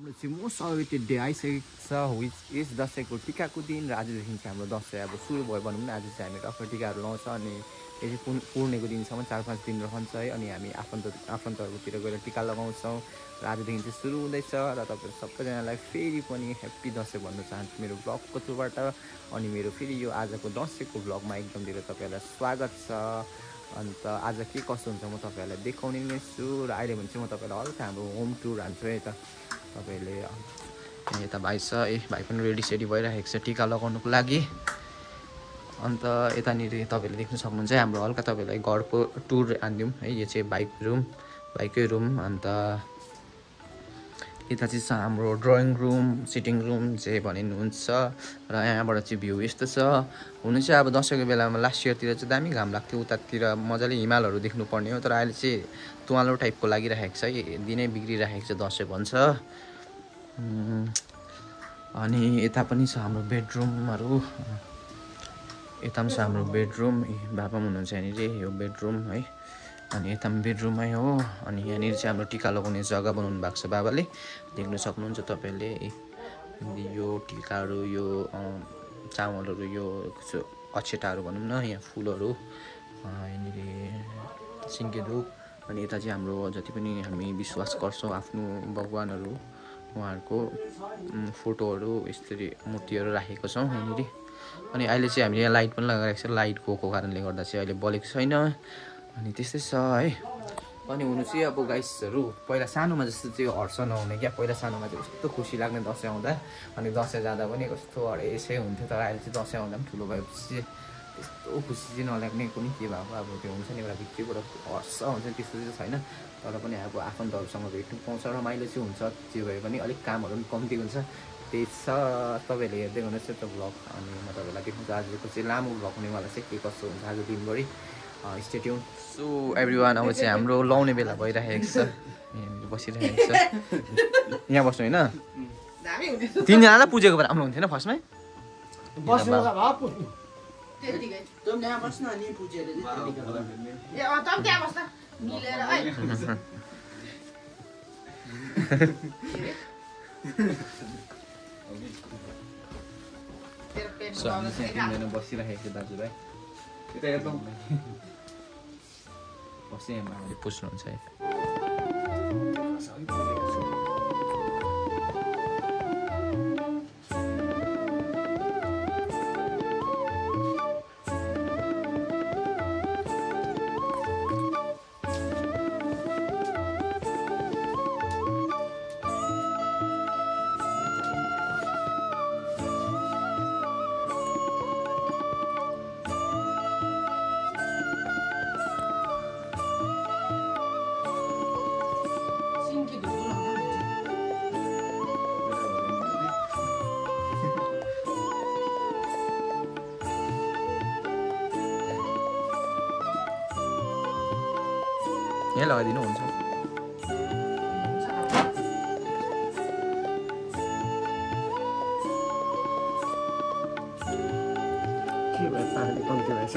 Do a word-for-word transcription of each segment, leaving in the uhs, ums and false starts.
हाम्रो चाहिँ most awaited day आइसकेको छ विच इज दसैँको टिकाको दिन। र आजदेखि चाहिँ हाम्रो दसैँ अब सुरु भयो भनौँ न। आज चाहिँ हामी टक्क टिकाहरू लाउँछ अनि यो चाहिँ पूर्ण पूर्णेको दिनसम्म चार पाँच दिन रहन्छ है। अनि हामी आफन्त आफन्तहरूतिर गएर टिका लगाउँछौँ र आजदेखि चाहिँ सुरु हुँदैछ। र तपाईँहरू सबैजनालाई फेरि पनि ह्याप्पी दसैँ भन्न चाहन्छु मेरो ब्लगको थ्रुबाट। अनि मेरो फेरि यो आजको दसैँको ब्लगमा एकदम धेरै तपाईँहरूलाई स्वागत छ। अन्त आज के कस्तो हुन्छ म तपाईँहरूलाई देखाउने नै छु। र अहिले भने चाहिँ म तपाईँहरूलाई हल्का हाम्रो होम टुर हान्छु है। त तपाईँहरूले यता भाइ छ, ए भाइ पनि रेडी सेडी भइरहेको छ टिका लगाउनुको लागि। अन्त यतानिर तपाईँहरूले देख्न सक्नुहुन्छ हाम्रो हल्का तपाईँहरूलाई घरको टुर हान्दिउँ है। यो चाहिँ बाइक रुम, बाइकै रुम। अन्त यता चाहिँ छ हाम्रो ड्रइङ रुम, सिटिङ रुम जे भनिनुहुन्छ। र यहाँबाट चाहिँ भ्यू यस्तो छ। हुनु चाहिँ अब दसैँको बेलामा लास्ट इयरतिर चाहिँ दामी घाम लाग्थ्यो, उतातिर मजाले हिमालहरू देख्नुपर्ने हो। तर अहिले चाहिँ तुवालो टाइपको लागिरहेको छ, दिनै बिग्रिरहेको छ दसैँ भन्छ। अनि यता पनि छ हाम्रो बेडरुमहरू, यता पनि छ हाम्रो बेडरुम। बाबा पनि हुनुहुन्छ यहाँनिर, यो बेडरुम है। अनि यता पनि बेडरुममै हो। अनि यहाँनिर चाहिँ हाम्रो टिका लगाउने जग्गा बनाउनु भएको छ बाबाले, देख्न सक्नुहुन्छ तपाईँले। यो टिकाहरू, यो चामलहरू, यो अक्षताहरू भनौँ न, यहाँ फुलहरू, यहाँनिर सिङ्गे धुप। अनि यता चाहिँ हाम्रो जति पनि हामी विश्वास गर्छौँ आफ्नो भगवानहरू, उहाँहरूको फोटोहरू यसरी मूर्तिहरू राखेको छौँ यहाँनिर। अनि अहिले चाहिँ हामीले यहाँ लाइट पनि लगाएको छ, लाइट गएको कारणले गर्दा चाहिँ अहिले बलेको छैन। अनि त्यस्तै छ है। अनि हुनु चाहिँ अब गाइसहरू पहिला सानोमा जस्तो चाहिँ हर्ष नहुने क्या, पहिला सानोमा चाहिँ कस्तो खुसी लाग्ने दसैँ आउँदा, अनि दसैँ जाँदा पनि कस्तो हरेसै हुन्थ्यो। तर अहिले चाहिँ दसैँ आउँदा पनि ठुलो भएपछि चाहिँ त्यस्तो खुसी चाहिँ नलाग्ने, कुनै के भएको अब त्यो हुन्छ नि, एउटा भित्रबाट हर्ष हुन्छ त्यस्तो चाहिँ छैन। तर पनि अब आफन्तहरूसँग भेट्नु पाउँछ, रमाइलो चाहिँ हुन्छ। जे भए पनि अलिक कामहरू पनि कम्ती हुन्छ, त्यही छ। तपाईँहरूले हेर्दै हुनुहोस् त्यो भ्लग। अनि म तपाईँलाई देख्नुहुन्छ आजको चाहिँ लामो भ्लग हुनेवाला चाहिँ के कस्तो हुन्छ आज दिनभरि। Stay tune. सो एभ्रिवान, अब चाहिँ हाम्रो लाउने बेला भइरहेको छ, बसिरहेको छ। यहाँ बस्नु होइन, तिनजनालाई पुजेको भए राम्रो हुन्थेन फर्स्टमै। बसिरहेको छ दाजुभाइ, पुस्नुहुन्छ है। यहाँ लगाइदिनु हुन्छ। के भयो पानी कम्ती भएछ।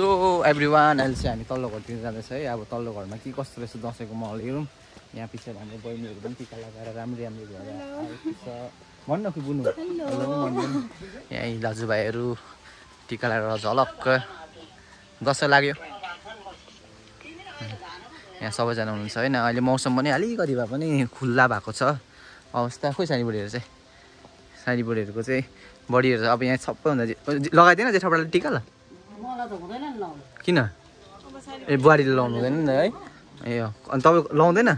सो एभ्रिवान, अहिले चाहिँ हामी तल्लो घरतिर जाँदैछ है। अब तल्लो घरमा के कस्तो रहेछ दसैँको माहौल हेरौँ। यहाँ पछाडि हाम्रो बहिनीहरू पनि टिका लगाएर राम्रो राम्रो भएर आएको छ। भन्न कि बुनु यहीँ दाजुभाइहरू टिका लगाएर झलक्क दसैँ लाग्यो। यहाँ सबैजना हुनुहुन्छ हैन। अहिले मौसम पनि अलिकति भए पनि खुल्ला भएको छ अवस्था। खोइ सानीबुढीहरु चाहिँ सानीबुढीहरुको चाहिँ बडीहरु अब यहाँ सबैभन्दा लगाइदैन जेठाबुढाले टिका ल मलाई त हुँदैन नि लाउनु किन ए बुहारीले लाउनु हुँदैन नि है ए हो अनि तपाई लाउँदैन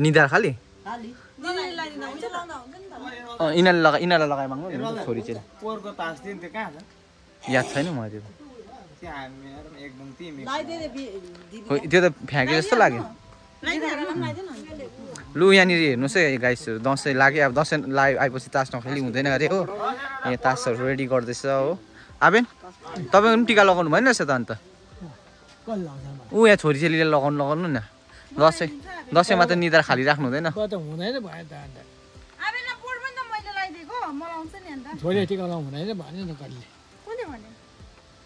निदार खाली खाली मलाई लाइदिन हुन्छ लाउनु हुँदैन नि अ इनाले लगा इनाले लगाइ माग्नु नि छोरी चाहिँ पोरको तास दिन त्यो कहाँ छ याद छैन मलाई त्यो त्यो त फ्याँके जस्तो लाग्यो लु। यहाँनिर हेर्नुहोस् है गाइसहरू दसैँ लाग्यो अब दसैँ लाग आएपछि तास नखेली हुँदैन अरे हो। यहाँ तासहरू रेडी गर्दैछ हो। आबेन तपाईँ पनि टिका लगाउनु भएन रहेछ त अन्त ऊ यहाँ छोरी चेलीले लगाउनु लगाउनु न दसैँ दसैँमा त निधार खाली राख्नु हुँदैन।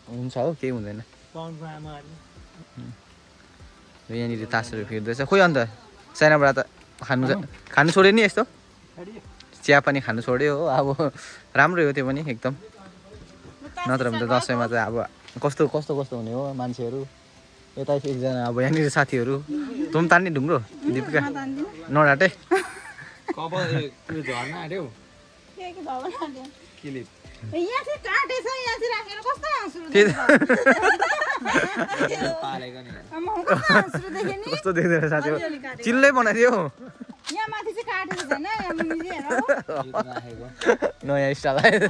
हुन्छ हो केही हुँदैन। यहाँनिर तासहरू फिर्दैछ। खोइ अन्त सानाबाट त खानु खानु छोड्यो नि यस्तो चिया पानी खानु छोड्यो हो। अब राम्रो हो त्यो पनि एकदम, नत्र भने त दसैँमा त अब कस्तो कस्तो कस्तो हुने हो मान्छेहरू। यता एकजना अब यहाँनिर साथीहरू तँ पनि तान्ने ढुङ्ग्रो दिपिका नडाटे कस्तो देख्दैन साथी चिल्लै बनाइदियो नयाँ स्टाइल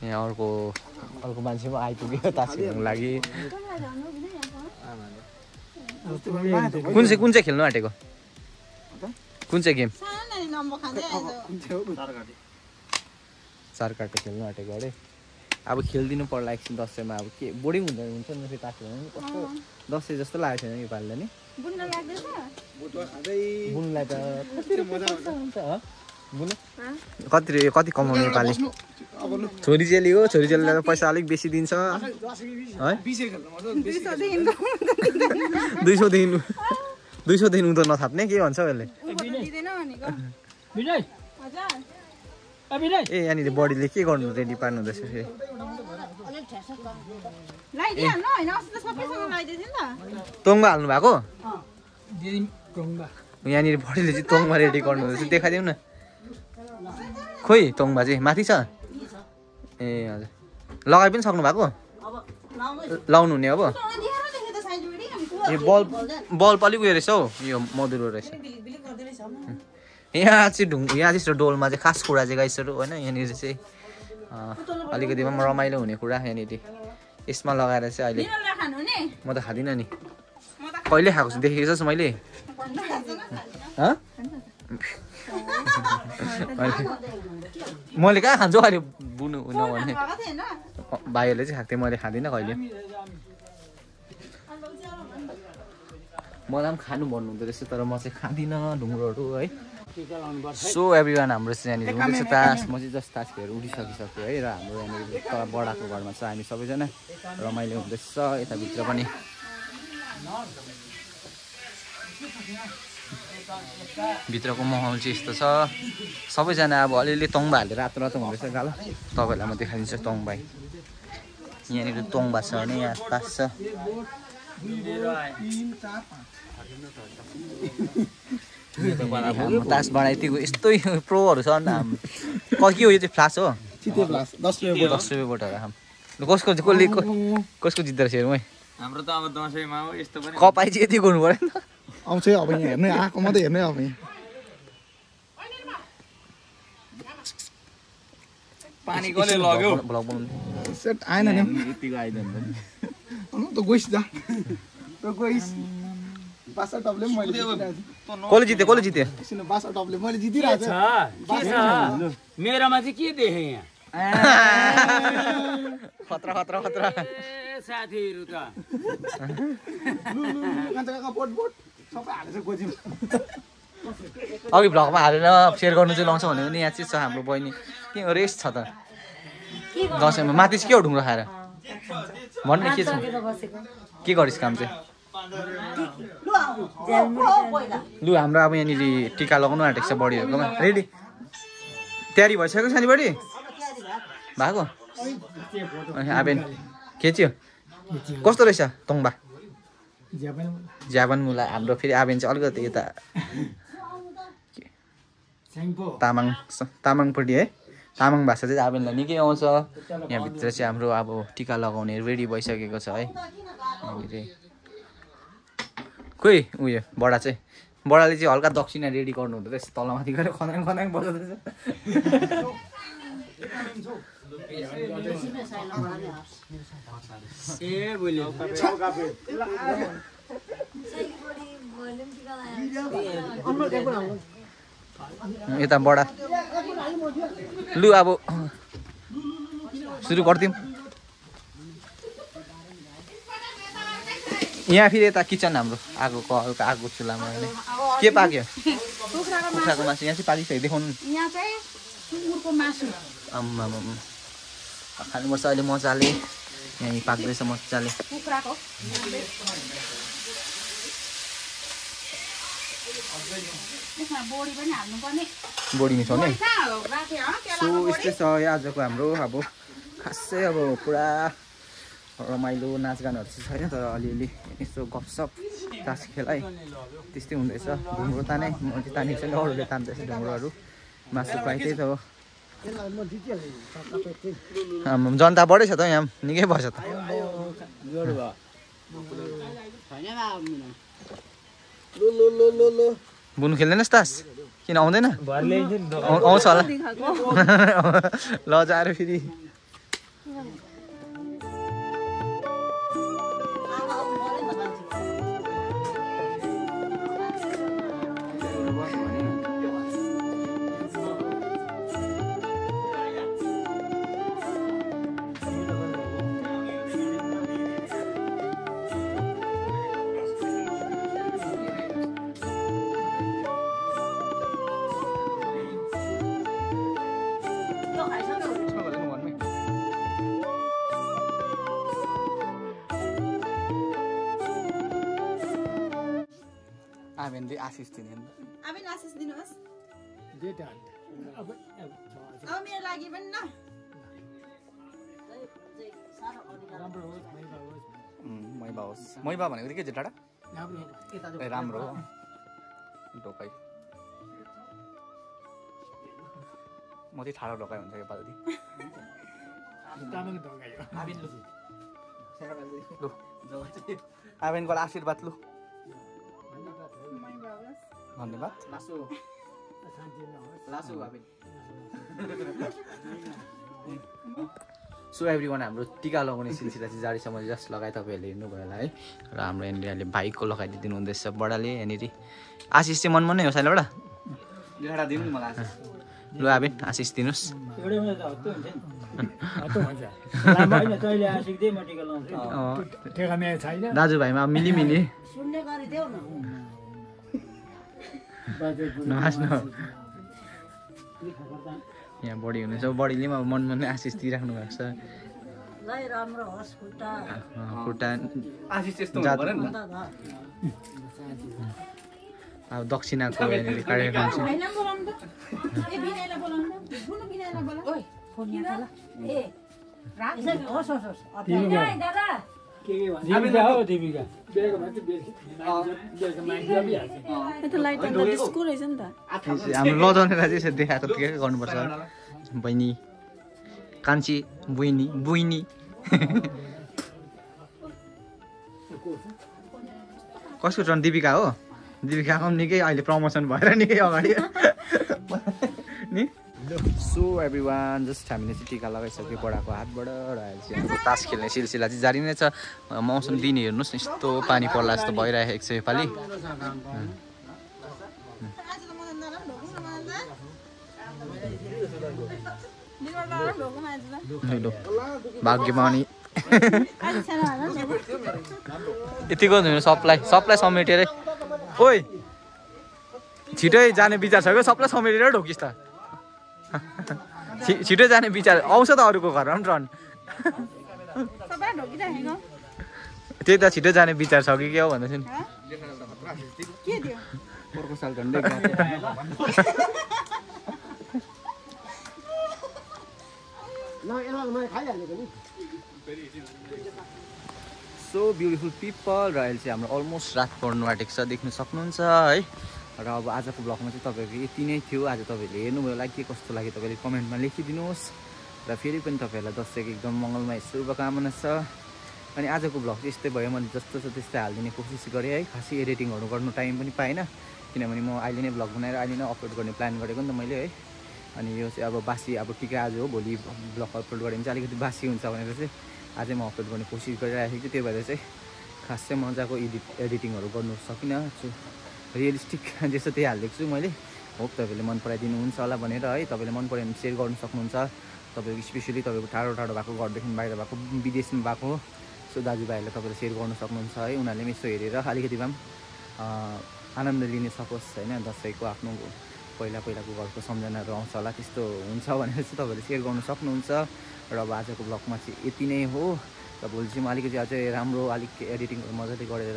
यहाँ। अर्को अर्को मान्छे पनि आइपुग्यो तास खेल्नुको लागि। कुन चाहिँ कुन चाहिँ खेल्नु आँटेको कुन चाहिँ गेम चार काटे खेल्नु आँटेको अरे। अब खेलिदिनु पर्ला एकछिन दसैँमा। अब के बोरिङ हुँदैन हुन्छ नि फेरि तास खेल्नु। कस्तो दसैँ जस्तो लागेको छैन योपालि नि बुनलाई त कति कति कमाउने योपालि छोरी चेली हो। छोरी चेलीलाई त पैसा अलिक बेसी दिन्छ है दुई सौदेखि दुई सौदेखि उँधो नथाप्ने के भन्छ उसले। ए यहाँनिर बडीले के गर्नु रेडी पार्नु हुँदैछ फेरि तोङमा हाल्नु भएको। यहाँनिर बडीले चाहिँ तोङमा रेडी गर्नु हुँदैछ देखाइदेऊ न। खोइ तोङमा चाहिँ माथि छ। ए हजुर लगाइ पनि सक्नु भएको लाउनु हुने अब। ए बल्ब बल्ब अलिक उयो रहेछ हौ यो मधुरो रहेछ। यहाँ चाहिँ ढुङ यहाँ चाहिँ डोलमा चाहिँ खास कुरा चाहिँ गाइसहरू होइन यहाँनिर चाहिँ अलिकति पनि रमाइलो हुने कुरा यहाँनिर यसमा लगाएर चाहिँ अहिले म त खाँदिनँ नि कहिले खाएको छु देखेको छु मैले मैले कहाँ खान्छु अहिले बुनु नभने भाइहरूले चाहिँ खाएको थिएँ मैले खाँदिनँ कहिले। मलाई पनि खानु भन्नुहुँदो रहेछ तर म चाहिँ खाँदिनँ ढुङ्ग्रोहरू है। सो एभ्री वान हाम्रो चाहिँ यहाँनिर हुँदैछ तास। म चाहिँ जस्ट तास खेलेर उठिसकिसक्यो है। र हाम्रो यहाँनिर बडाको घरमा छ हामी सबैजना रमाइलो हुँदैछ। यताभित्र पनि भित्रको माहौल चाहिँ यस्तो छ। सबैजना अब अलिअलि तोङबा हालेर रातो रातो हुँदैछ गालो। तपाईँहरूलाई म देखाइदिन्छु तोङबा। यहाँनिर तोङबा छ भने यहाँ तास छ। तास बनाइदिएको यस्तै प्रोहरू छ नि के हो यो चाहिँ फ्लास हो दस रुपियाँ बोटहरू आम कसको कसले कसको जित्दो रहेछ हेरौँ है। हाम्रो त अब दसैँमा हो यस्तो पनि कपाई चाहिँ यति गर्नु पऱ्यो नि त आउँछ अब यहाँ हेर्ने आएको मात्रै हेर्ने अब पानी कसले लग्यो भ्लग बनाउनु सेट आएन नि यतिको आइदियो नि कसले जित्यो कसले जित्यो मेरोमा चाहिँ के देखेँ यहाँ खतरा खतरा खतरा साथीहरू त अघि भ्लगमा हालेर सेयर गर्नु चाहिँ लाउँछ भन्यो भने यहाँ चाहिँ छ हाम्रो बहिनी के हो रेस्ट छ त दसैँमा माथि चाहिँ के हो ढुङ्ग्रो खाएर भन्ने के छ के गरिस् काम चाहिँ लु। हाम्रो अब यहाँनिर टिका लगाउनु आँटेको छ बडीहरूकोमा रेडी तयारी भइसक्यो सानीबडी। भएको आ बेन केच्यो कस्तो रहेछ तङबा जापान जापान मुला हाम्रो फेरि आ बेन चाहिँ अलिकति यता तामाङ तामाङपट्टि है तामाङ भाषा चाहिँ आ बेनलाई निकै आउँछ यहाँ भित्र चाहिँ हाम्रो अब टीका लगाउने रेडी भइसकेको छ है कोही उयो बडा चाहिँ बडाले चाहिँ हल्का दक्षिणा रेडी गर्नु हुँदै छ तलमाथि गएर खनाङ खनाङ बजाउँदैछ ए बोल्यो यता बडा लु अब सुरु गर्दियौँ यहाँ फेरि यता किचन हाम्रो आगोको हल्का आगो चुल्हामा होइन के पाक्यो कुखुराको मासु यहाँ चाहिँ पाकिसक्यो देखाउनु यहाँ चाहिँ सुँगुरको मासु आम्मा खानुपर्छ अहिले मजाले यहाँ पाक्दैछ मजाले कुखुराको बोडी पनि हाल्नुपर्ने बोडी मिसाउने सो यस्तै छ आजको हाम्रो अब खासै अब पुरा रमाइलो नाचगानहरू चाहिँ छैन तर अलिअलि यसो गफसप तास खेलाइ त्यस्तै हुँदैछ ढुङ्ग्रो ताने म तानेको छैन अरूले तान्दैछ ढुङ्ग्रोहरू मासु पाइ त्यही त हो जनता बढेछ त यहाँ निकै भएछ त बुन खेल्दैनस् तास किन आउँदैन आउँछ होला लजाएर फेरि आबेनले आशिष दिनेन आबेन आशिष दिनुहोस् डेटा अब अब मेरो लागि पनि न राम्रो होस् मैबा होस् मैबा होस् मैबा भनेको के छ टाडा राम्रो के ताजो राम्रो ढोकाइ म चाहिँ ठाडो ढोकाइ हुन्छ के पाल्दी तामाङ ढोकाइ आबेन लु लु आबेनको आशीर्वाद लु धन्यवाद लासु लासु आबेन सो एभ्रीवन हाम्रो टीका लगाउने सिलसिला चाहिँ जाडीसम्म जस्ट लगाए तपाईँहरूले हेर्नुभयो होला है र हाम्रो यहाँनिर भाइको लगाइदिनु हुँदैछ बडाले यहाँनिर आशिष चाहिँ मनमा नै हो साइलबाट एउटा दिनु नि मलाई आशिष लु आबेन आशिष दिनुस् एउटै म त हत्तु हुन्छ नि हत्तु हुन्छ लामा हैन तैले आशिष दे म टीका लगाउँछु टीका मेरो छैन दाजुभाइमा मिली मिली सुन्ने गरि देऊ न यहाँ बडी हुनुहुन्छ बडीले पनि अब मनमा नै आशिष दिइराख्नु भएको छ अब दक्षिणाको कार्यक्रम छ हाम्रो लजाउनेलाई चाहिँ देखाएको त्यतिकै गर्नुपर्छ बहिनी कान्छी बुइनी बुइनी कसको टर्न दिपिका हो दिपिकाको पनि निकै अहिले प्रमोसन भएर निकै अगाडि नि सो एभ्रीवान जस्ट हामीले चाहिँ टिका लगाइसक्यो बडाको हातबाट र हाम्रो तास खेल्ने सिलसिला चाहिँ जारी नै छ मौसम दिन हेर्नुहोस् न यस्तो पानी पर्ला जस्तो भइरहेको छ योपालि भाग्यमा अनि यतिको सबलाई सबलाई समेटेरै ओ छिटै जाने विचार छ क्या सबलाई समेटेर ढोकिस् त छिटो जाने विचार आउँछ त अरूको घरमा पनि ट्रन त्यही त छिटो जाने विचार छ कि के हो भन्दैछ नि So beautiful people, र अहिले चाहिँ हाम्रो अलमोस्ट रात पर्नु आँटेको छ, देख्न सक्नुहुन्छ है। र अब आजको ब्लगमा चाहिँ तपाईँको यति नै थियो। आज तपाईँहरूले हेर्नुभयो होला, के कस्तो लाग्यो तपाईँले कमेन्टमा लेखिदिनुहोस्। र फेरि पनि तपाईँहरूलाई दसैँको एकदम मङ्गलमय शुभकामना छ। अनि आजको ब्लग चाहिँ यस्तै भयो, मैले जस्तो छ त्यस्तै हालिदिने कोसिस गरेँ है। खासै एडिटिङहरू गर्नु टाइम पनि पाएन, किनभने म अहिले नै ब्लग बनाएर अहिले नै अपलोड गर्ने प्लान गरेको नि त मैले है। अनि यो चाहिँ अब बासी, अब टिका आज हो, भोलि ब्लग अपलोड गऱ्यो भने चाहिँ अलिकति बासी हुन्छ भनेर चाहिँ आज म अपलोड गर्ने कोसिस गरिरहेको थिएँ। त्यो भएर चाहिँ खास चाहिँ मजाको एडिट एडिटिङहरू गर्नु सकिनँ। रियलिस्टिक जस्तो त्यही हालिदिएको छु मैले। होप तपाईँले मन पराइदिनुहुन्छ होला भनेर है। तपाईँले मन परायो भने सेयर गर्नु सक्नुहुन्छ। तपाईँको स्पेसली तपाईँको टाढो टाढो भएको, घरदेखि बाहिर भएको, विदेशमा भएको सो दाजुभाइहरूलाई तपाईँले सेयर गर्नु सक्नुहुन्छ है। उनीहरूले पनि यसो हेरेर अलिकति भए पनि आनन्द लिन सकोस् हैन। दसैँको आफ्नो पहिला पहिलाको घरको सम्झनाहरू आउँछ होला, त्यस्तो हुन्छ भनेर चाहिँ तपाईँले सेयर गर्नु सक्नुहुन्छ। र अब आजको ब्लगमा चाहिँ यति नै हो। र भोलि चाहिँ म अलिकति अझै राम्रो अलिक एडिटिङहरू मजाले गरेर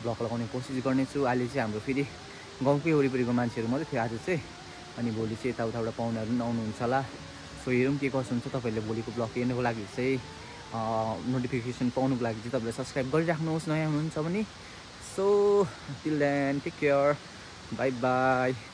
ब्लग लगाउने कोसिस गर्नेछु। अहिले चाहिँ हाम्रो फेरि गाउँकै वरिपरिको मान्छेहरू मात्रै थियो आज चाहिँ, अनि भोलि चाहिँ यताउताबाट पाहुनाहरू पनि आउनुहुन्छ होला। सो हेरौँ के कसो हुन्छ। तपाईँहरूले भोलिको ब्लग हेर्नुको लागि चाहिँ नोटिफिकेसन पाउनुको लागि चाहिँ तपाईँले सब्सक्राइब गरिराख्नुहोस् नयाँ हुनुहुन्छ भने। So till then, take care, bye bye.